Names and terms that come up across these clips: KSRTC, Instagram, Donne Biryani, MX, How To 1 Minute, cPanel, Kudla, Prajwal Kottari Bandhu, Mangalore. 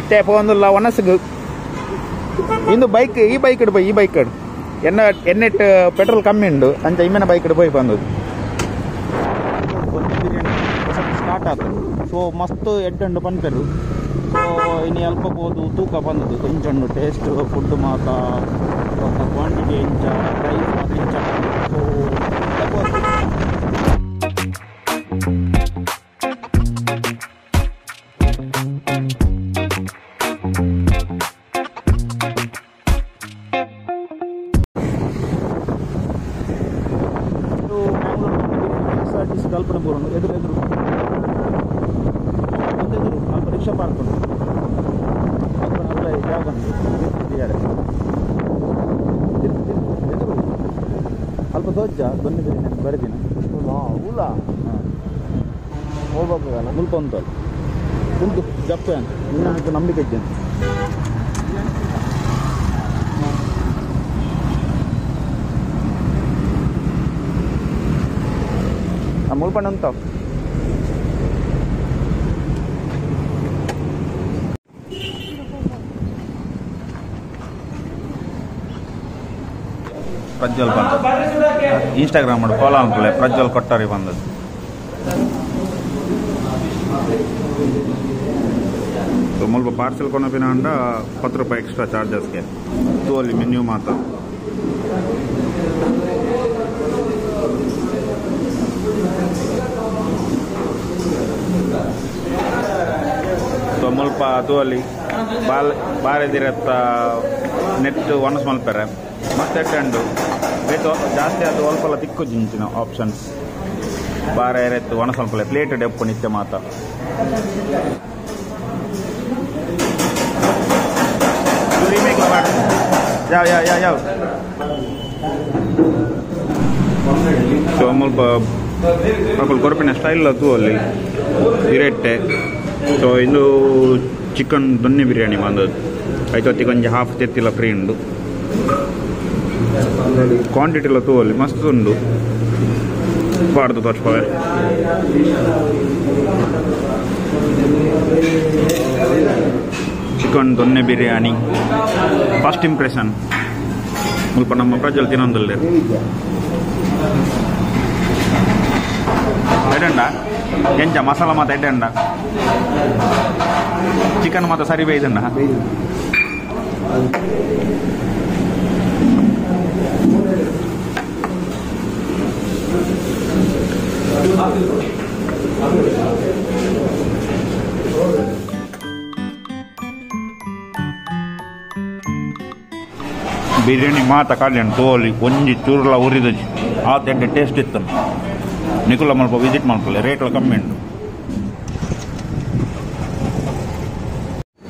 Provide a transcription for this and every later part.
Itte pondulla one segu. Indu bike, e bike edu poi, e bike edu. Ennet petrol kammi undu. Anta imena bike edu poi bandu. Start aatu. So mastu eddandu bandaru. So ini alpa bodu tooka bandu. Konjandu taste food maata quantity incha price maata incha. So Donne Biryani, Berdina. No, Ula. Over Bogala, Mulkonto. Kundu, Japan, Nambikin. A Mulpan on top. Prajwal Bandhu. Instagram and follow uncle Prajwal Kottari Bandhu. So, mulba parcel kona bina anda 10 rupees extra charges ke. So, only menu mata. So, mulba tu only bare diretta net one small pair. Mustard and just options. Bar one plate mata. So mulpa style tu so indu chicken Donne Biryani mandu. Aito half tetila free indu. Quantity la too only must undu. Pardu touch power. Chicken Donne Biryani. First impression. Mulpa namma Prajwal tinandalle. Edanda. Encha masala mata edanda. Chicken mata sari beidanda. Biryani mata kalyan toli konji churla uridaji at the taste ittam nikula malpa visit malpale rate la kammi undu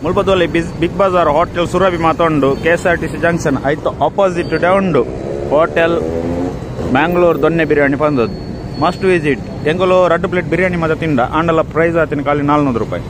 mulpa toli big bazaar hotel surabi matondu KSRTC junction aito opposite down do hotel Bangalore Donne Biryani pandad must visit. Engolo red plate biryani mata tinda andala price athin kali 400 rupaye.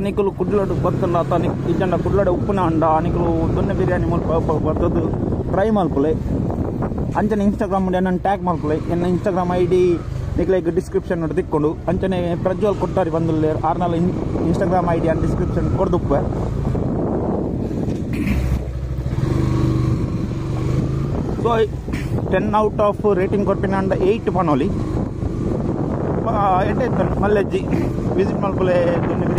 Nikulu Kudladu Bakana, Kitana Kudlada Upunanda, Nikulu, Donne Biryani Mulpa, try Malpole, Anjan Instagram and tag Malpole, and Instagram ID, Nikolai description or the Kundu, Anjan Prajwal Kottari Bandhu, Arnal Instagram ID and description for Kordupa. So 10 out of rating Korpinanda 8 panoli. Visit Malpole.